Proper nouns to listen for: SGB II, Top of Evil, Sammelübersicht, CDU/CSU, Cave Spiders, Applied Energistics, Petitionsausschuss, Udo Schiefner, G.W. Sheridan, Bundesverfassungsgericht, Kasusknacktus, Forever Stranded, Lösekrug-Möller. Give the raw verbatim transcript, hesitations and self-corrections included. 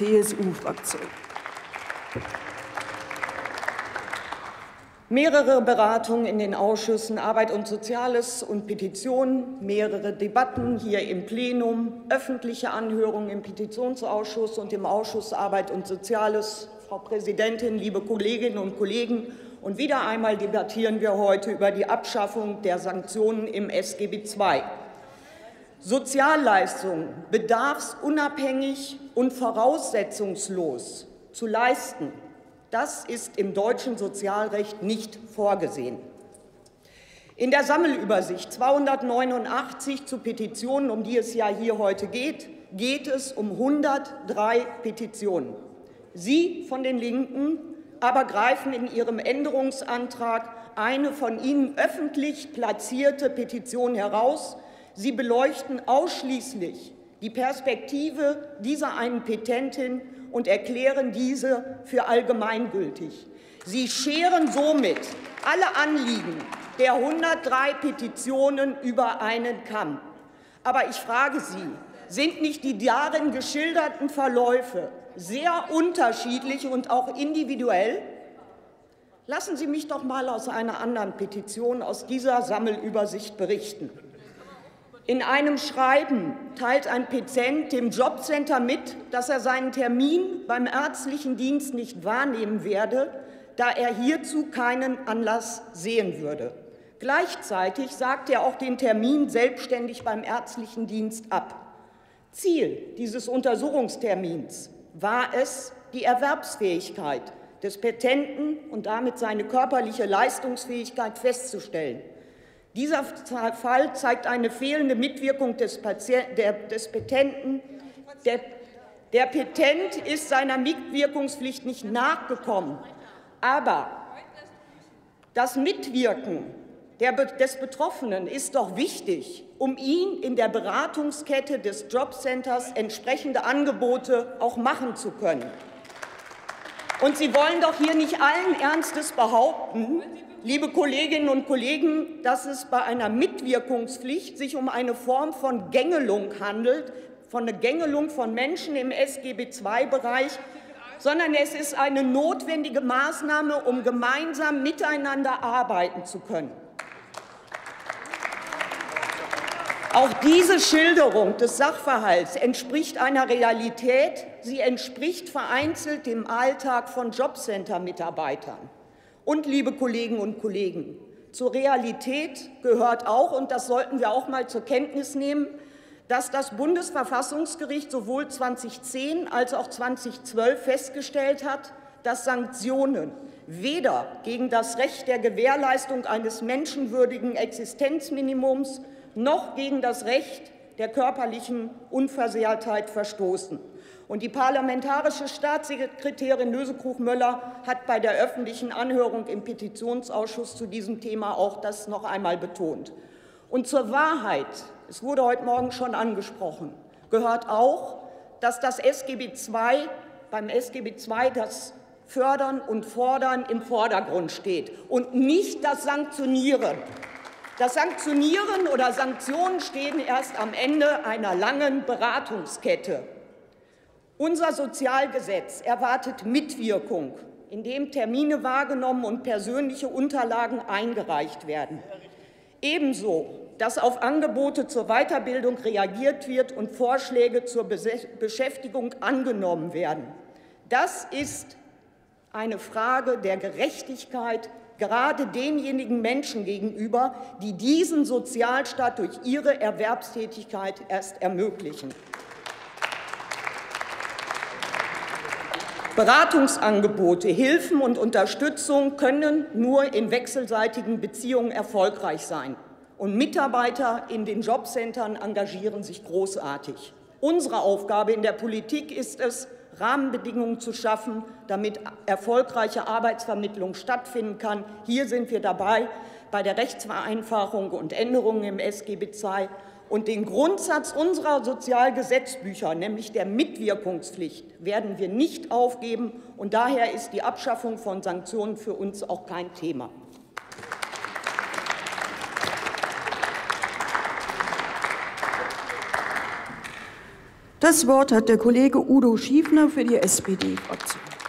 C D U C S U Fraktion. Mehrere Beratungen in den Ausschüssen Arbeit und Soziales und Petitionen, mehrere Debatten hier im Plenum, öffentliche Anhörungen im Petitionsausschuss und im Ausschuss Arbeit und Soziales. Frau Präsidentin, liebe Kolleginnen und Kollegen, und wieder einmal debattieren wir heute über die Abschaffung der Sanktionen im S G B zwei. Sozialleistungen bedarfsunabhängig und voraussetzungslos zu leisten, das ist im deutschen Sozialrecht nicht vorgesehen. In der Sammelübersicht zweihundertneunundachtzig zu Petitionen, um die es ja hier heute geht, geht es um hundertdrei Petitionen. Sie von den Linken aber greifen in Ihrem Änderungsantrag eine von Ihnen öffentlich platzierte Petition heraus. Sie beleuchten ausschließlich die Perspektive dieser einen Petentin und erklären diese für allgemeingültig. Sie scheren somit alle Anliegen der hundertdrei Petitionen über einen Kamm. Aber ich frage Sie, sind nicht die darin geschilderten Verläufe sehr unterschiedlich und auch individuell? Lassen Sie mich doch mal aus einer anderen Petition aus dieser Sammelübersicht berichten. In einem Schreiben teilt ein Patient dem Jobcenter mit, dass er seinen Termin beim ärztlichen Dienst nicht wahrnehmen werde, da er hierzu keinen Anlass sehen würde. Gleichzeitig sagt er auch den Termin selbstständig beim ärztlichen Dienst ab. Ziel dieses Untersuchungstermins war es, die Erwerbsfähigkeit des Petenten und damit seine körperliche Leistungsfähigkeit festzustellen. Dieser Fall zeigt eine fehlende Mitwirkung des Petenten. Der, der Petent ist seiner Mitwirkungspflicht nicht nachgekommen. Aber das Mitwirken der, des Betroffenen ist doch wichtig, um ihn in der Beratungskette des Jobcenters entsprechende Angebote auch machen zu können. Und Sie wollen doch hier nicht allen Ernstes behaupten, liebe Kolleginnen und Kollegen, dass es bei einer Mitwirkungspflicht sich um eine Form von Gängelung handelt, von einer Gängelung von Menschen im S G B zwei Bereich, sondern es ist eine notwendige Maßnahme, um gemeinsam miteinander arbeiten zu können. Auch diese Schilderung des Sachverhalts entspricht einer Realität, sie entspricht vereinzelt dem Alltag von Jobcenter-Mitarbeitern. Und, liebe Kolleginnen und Kollegen, zur Realität gehört auch, und das sollten wir auch mal zur Kenntnis nehmen, dass das Bundesverfassungsgericht sowohl zweitausendzehn als auch zweitausendzwölf festgestellt hat, dass Sanktionen weder gegen das Recht der Gewährleistung eines menschenwürdigen Existenzminimums noch gegen das Recht der körperlichen Unversehrtheit verstoßen. Und die parlamentarische Staatssekretärin Lösekrug-Möller hat bei der öffentlichen Anhörung im Petitionsausschuss zu diesem Thema auch das noch einmal betont. Und zur Wahrheit, es wurde heute Morgen schon angesprochen, gehört auch, dass das S G B zwei, beim S G B zwei das Fördern und Fordern im Vordergrund steht und nicht das Sanktionieren. Das Sanktionieren oder Sanktionen stehen erst am Ende einer langen Beratungskette. Unser Sozialgesetz erwartet Mitwirkung, indem Termine wahrgenommen und persönliche Unterlagen eingereicht werden. Ebenso, dass auf Angebote zur Weiterbildung reagiert wird und Vorschläge zur Beschäftigung angenommen werden. Das ist eine Frage der Gerechtigkeit, gerade denjenigen Menschen gegenüber, die diesen Sozialstaat durch ihre Erwerbstätigkeit erst ermöglichen. Beratungsangebote, Hilfen und Unterstützung können nur in wechselseitigen Beziehungen erfolgreich sein. Und Mitarbeiter in den Jobcentern engagieren sich großartig. Unsere Aufgabe in der Politik ist es, Rahmenbedingungen zu schaffen, damit erfolgreiche Arbeitsvermittlung stattfinden kann. Hier sind wir dabei bei der Rechtsvereinfachung und Änderungen im S G B zwei. Und den Grundsatz unserer Sozialgesetzbücher, nämlich der Mitwirkungspflicht, werden wir nicht aufgeben. Und daher ist die Abschaffung von Sanktionen für uns auch kein Thema. Das Wort hat der Kollege Udo Schiefner für die S P D-Fraktion.